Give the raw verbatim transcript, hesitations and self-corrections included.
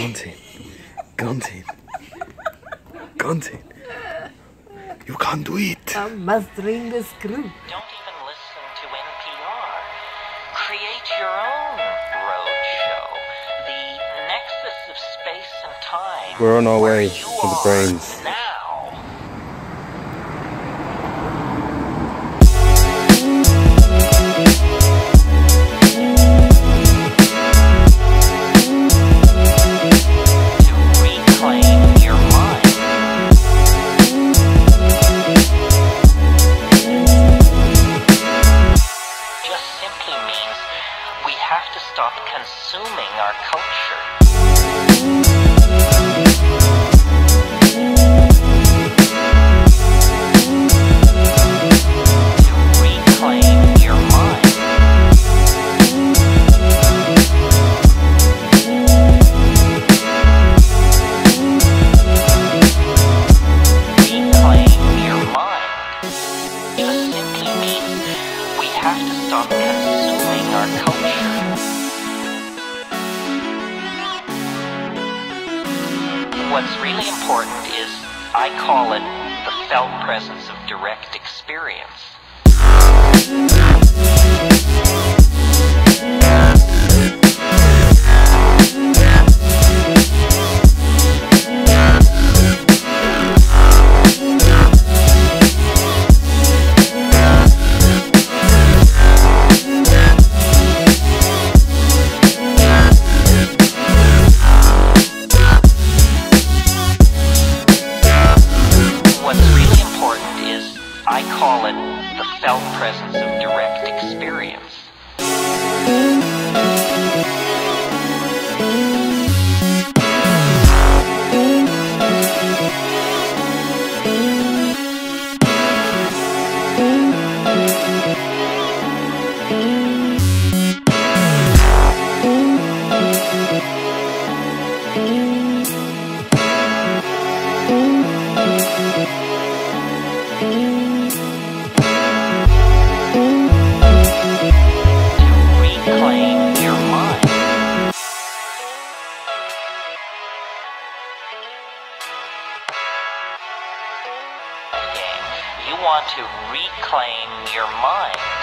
Content. Content. Content. You can't do it. I must ring the screw. Don't even listen to N P R. Create your own roadshow. The nexus of space and time. We're on our way to the brains. Now. Stop consuming our culture. What's really important is, I call it the felt presence of direct experience. I call it the felt presence of direct experience. You want to reclaim your mind.